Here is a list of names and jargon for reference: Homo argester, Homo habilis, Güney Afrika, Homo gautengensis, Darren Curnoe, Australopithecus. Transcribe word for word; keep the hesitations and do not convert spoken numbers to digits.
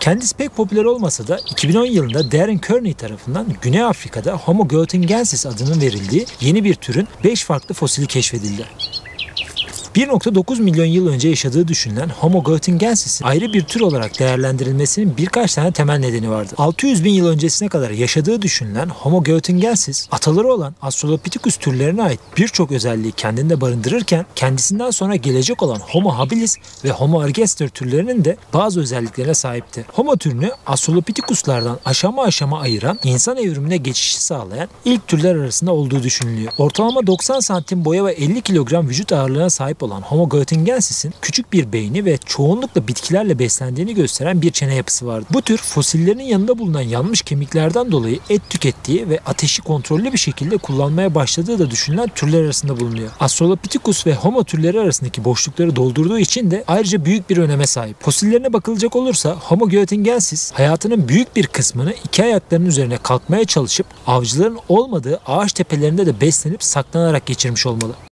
Kendisi pek popüler olmasa da iki bin on yılında Darren Curnoe tarafından Güney Afrika'da Homo gautengensis adının verildiği yeni bir türün beş farklı fosili keşfedildi. bir nokta dokuz milyon yıl önce yaşadığı düşünülen Homo gautengensis'in ayrı bir tür olarak değerlendirilmesinin birkaç tane temel nedeni vardı. altı yüz bin yıl öncesine kadar yaşadığı düşünülen Homo gautengensis, ataları olan Australopithecus türlerine ait birçok özelliği kendinde barındırırken, kendisinden sonra gelecek olan Homo habilis ve Homo argester türlerinin de bazı özelliklere sahipti. Homo türünü Australopithecus'lardan aşama aşama ayıran, insan evrimine geçişi sağlayan ilk türler arasında olduğu düşünülüyor. Ortalama doksan santim boya ve elli kilogram vücut ağırlığına sahip olan Homo gautengensisin küçük bir beyni ve çoğunlukla bitkilerle beslendiğini gösteren bir çene yapısı vardı. Bu tür fosillerinin yanında bulunan yanmış kemiklerden dolayı et tükettiği ve ateşi kontrollü bir şekilde kullanmaya başladığı da düşünülen türler arasında bulunuyor. Australopithecus ve Homo türleri arasındaki boşlukları doldurduğu için de ayrıca büyük bir öneme sahip. Fosillerine bakılacak olursa Homo gautengensis hayatının büyük bir kısmını iki ayaklarının üzerine kalkmaya çalışıp avcıların olmadığı ağaç tepelerinde de beslenip saklanarak geçirmiş olmalı.